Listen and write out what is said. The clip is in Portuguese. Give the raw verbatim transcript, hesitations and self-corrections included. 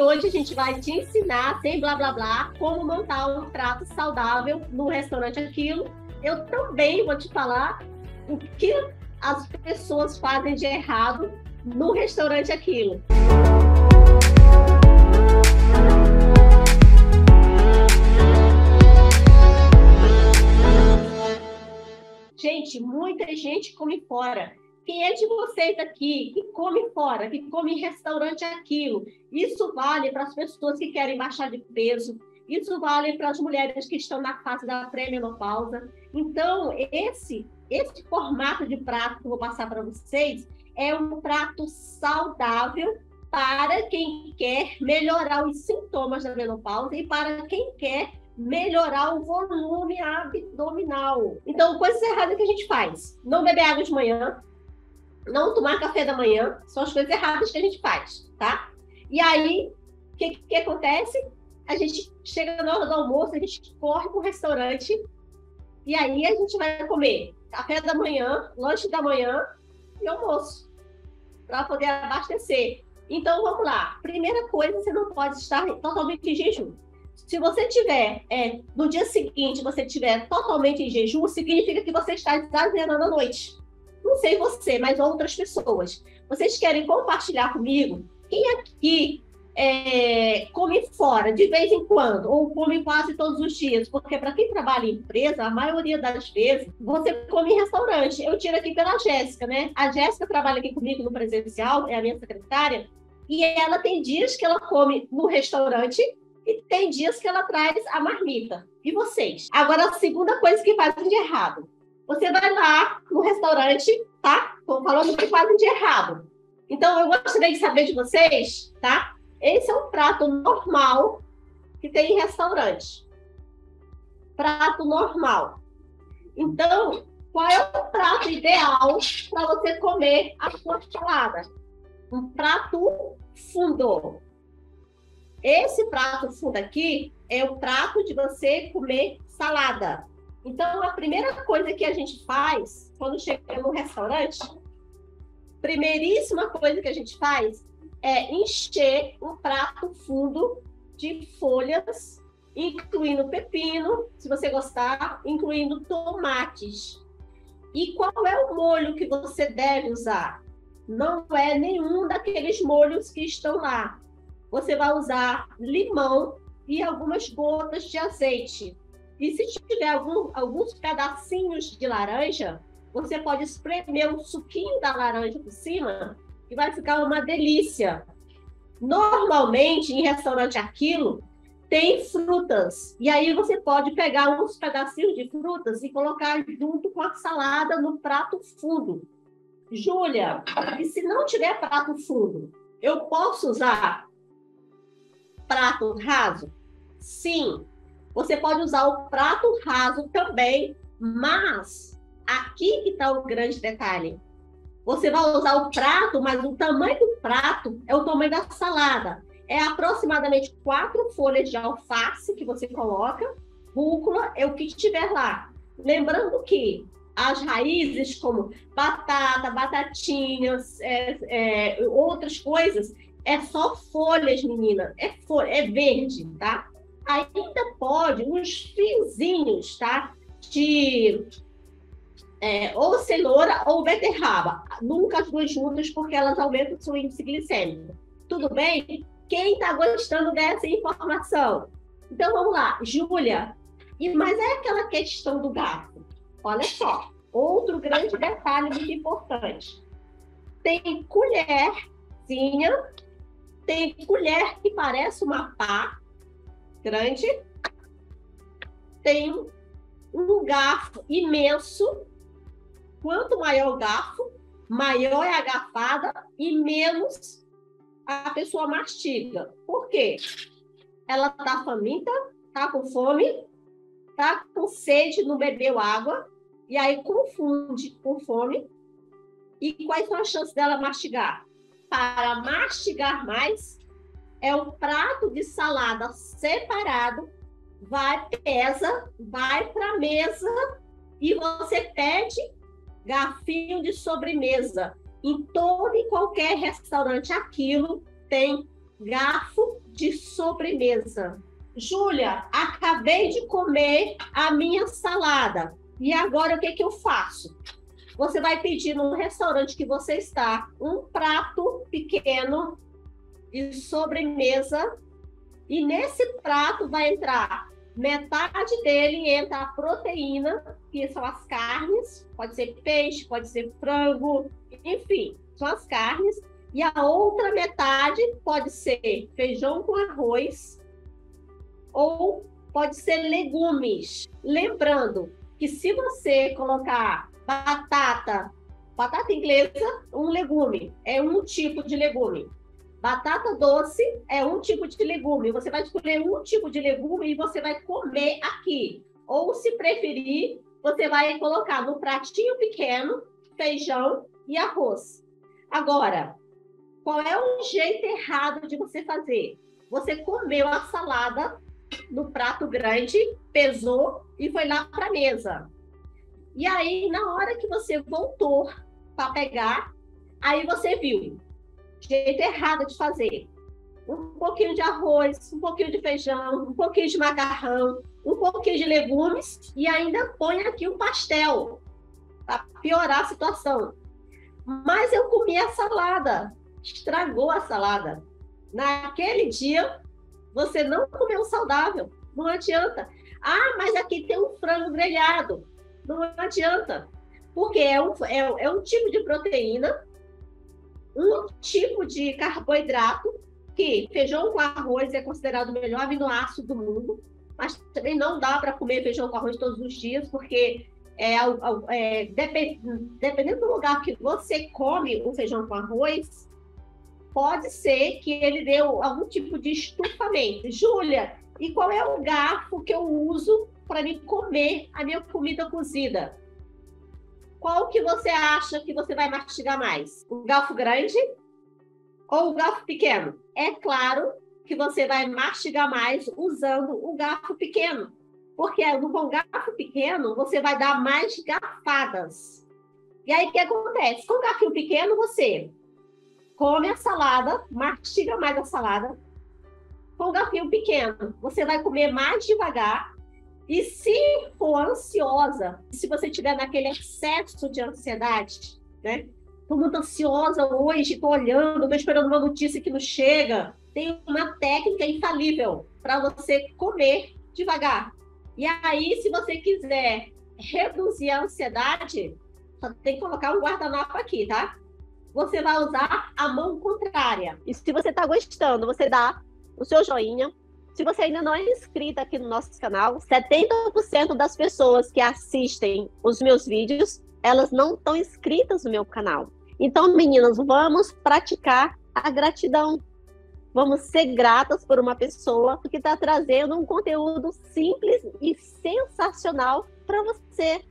que hoje a gente vai te ensinar, sem blá blá blá, como montar um prato saudável no restaurante Aquilo. Eu também vou te falar o que as pessoas fazem de errado no restaurante Aquilo. Gente, muita gente come fora. Quem é de vocês aqui que come fora, que come em restaurante Aquilo? Isso vale para as pessoas que querem baixar de peso. Isso vale para as mulheres que estão na fase da pré-menopausa. Então, esse, esse formato de prato que eu vou passar para vocês é um prato saudável para quem quer melhorar os sintomas da menopausa e para quem quer melhorar o volume abdominal. Então, coisas erradas que a gente faz. Não beber água de manhã, não tomar café da manhã, são as coisas erradas que a gente faz, tá? E aí, o que, que acontece? A gente chega na hora do almoço, a gente corre para o restaurante e aí a gente vai comer café da manhã, lanche da manhã e almoço, para poder abastecer. Então, vamos lá. Primeira coisa, você não pode estar totalmente em jejum. Se você tiver, é, no dia seguinte, você tiver totalmente em jejum, significa que você está exagerando à noite. Não sei você, mas outras pessoas. Vocês querem compartilhar comigo? Quem aqui é, come fora de vez em quando, ou come quase todos os dias? Porque para quem trabalha em empresa, a maioria das vezes, você come em restaurante. Eu tiro aqui pela Jéssica, né? A Jéssica trabalha aqui comigo no presencial, é a minha secretária, e ela tem dias que ela come no restaurante, e tem dias que ela traz a marmita. E vocês? Agora, a segunda coisa que fazem de errado. Você vai lá no restaurante, tá? Estou falando que fazem de errado. Então, eu gostaria de saber de vocês, tá? Esse é um prato normal que tem em restaurante. Prato normal. Então, qual é o prato ideal para você comer a sua salada? Um prato fundo. Esse prato fundo aqui é o prato de você comer salada. Então, a primeira coisa que a gente faz quando chega no restaurante, primeiríssima coisa que a gente faz é encher um prato fundo de folhas, incluindo pepino, se você gostar, incluindo tomates. E qual é o molho que você deve usar? Não é nenhum daqueles molhos que estão lá. Você vai usar limão e algumas gotas de azeite. E se tiver algum, alguns pedacinhos de laranja, você pode espremer um suquinho da laranja por cima e vai ficar uma delícia. Normalmente, em restaurante Aquilo, tem frutas. E aí você pode pegar uns pedacinhos de frutas e colocar junto com a salada no prato fundo. Júlia, e se não tiver prato fundo, eu posso usar prato raso? Sim, você pode usar o prato raso também, mas aqui que está o grande detalhe. Você vai usar o prato, mas o tamanho do prato é o tamanho da salada. É aproximadamente quatro folhas de alface que você coloca, rúcula, é o que tiver lá. Lembrando que as raízes como batata, batatinhas, é, é, outras coisas, é só folhas, menina. É, folha, é verde, tá? Ainda pode uns fiozinhos, tá? De é, ou cenoura ou beterraba. Nunca as duas juntas, porque elas aumentam o seu índice glicêmico. Tudo bem? Quem tá gostando dessa informação? Então, vamos lá. Júlia, e, mas é aquela questão do gato. Olha só. Outro grande detalhe muito importante. Tem colherzinha. Tem colher que parece uma pá grande, tem um garfo imenso, quanto maior o garfo, maior é a garfada e menos a pessoa mastiga. Por quê? Ela tá faminta, tá com fome, tá com sede, não bebeu água, e aí confunde com fome. E quais são as chances dela mastigar? Para mastigar mais, é um prato de salada separado, vai, pesa, vai para a mesa e você pede garfinho de sobremesa. Em todo e qualquer restaurante Aquilo tem garfo de sobremesa. Júlia, acabei de comer a minha salada. E agora o que que eu faço? Você vai pedir no restaurante que você está um prato pequeno de sobremesa e nesse prato vai entrar metade dele entra a proteína, que são as carnes, pode ser peixe, pode ser frango, enfim, são as carnes. E a outra metade pode ser feijão com arroz ou pode ser legumes. Lembrando que se você colocar batata, batata inglesa, um legume, é um tipo de legume. Batata doce é um tipo de legume. Você vai escolher um tipo de legume e você vai comer aqui. Ou, se preferir, você vai colocar no pratinho pequeno feijão e arroz. Agora, qual é o jeito errado de você fazer? Você comeu a salada no prato grande, pesou e foi lá para a mesa. E aí, na hora que você voltou para pegar, aí você viu. Jeito errado de fazer. Um pouquinho de arroz, um pouquinho de feijão, um pouquinho de macarrão, um pouquinho de legumes e ainda põe aqui um pastel para piorar a situação. Mas eu comi a salada, estragou a salada. Naquele dia, você não comeu saudável, não adianta. Ah, mas aqui tem um frango grelhado, não adianta, porque é um, é, é um tipo de proteína, um tipo de carboidrato, que feijão com arroz é considerado o melhor aminoácido do mundo, mas também não dá para comer feijão com arroz todos os dias, porque é, é, depend, dependendo do lugar que você come o feijão com arroz, pode ser que ele dê algum tipo de estufamento. Júlia, e qual é o garfo que eu uso para me comer a minha comida cozida? Qual que você acha que você vai mastigar mais? O garfo grande ou o garfo pequeno? É claro que você vai mastigar mais usando o garfo pequeno, porque no garfo pequeno você vai dar mais garfadas. E aí o que acontece? Com o garfinho pequeno você come a salada, mastiga mais a salada. Com o garfinho pequeno você vai comer mais devagar. E se for ansiosa, se você tiver naquele excesso de ansiedade, né? Estou muito ansiosa hoje, estou olhando, estou esperando uma notícia que não chega. Tem uma técnica infalível para você comer devagar. E aí, se você quiser reduzir a ansiedade, só tem que colocar um guardanapo aqui, tá? Você vai usar a mão contrária. E se você está gostando, você dá o seu joinha. Se você ainda não é inscrita aqui no nosso canal, setenta por cento das pessoas que assistem os meus vídeos, elas não estão inscritas no meu canal. Então, meninas, vamos praticar a gratidão. Vamos ser gratas por uma pessoa que está trazendo um conteúdo simples e sensacional para você.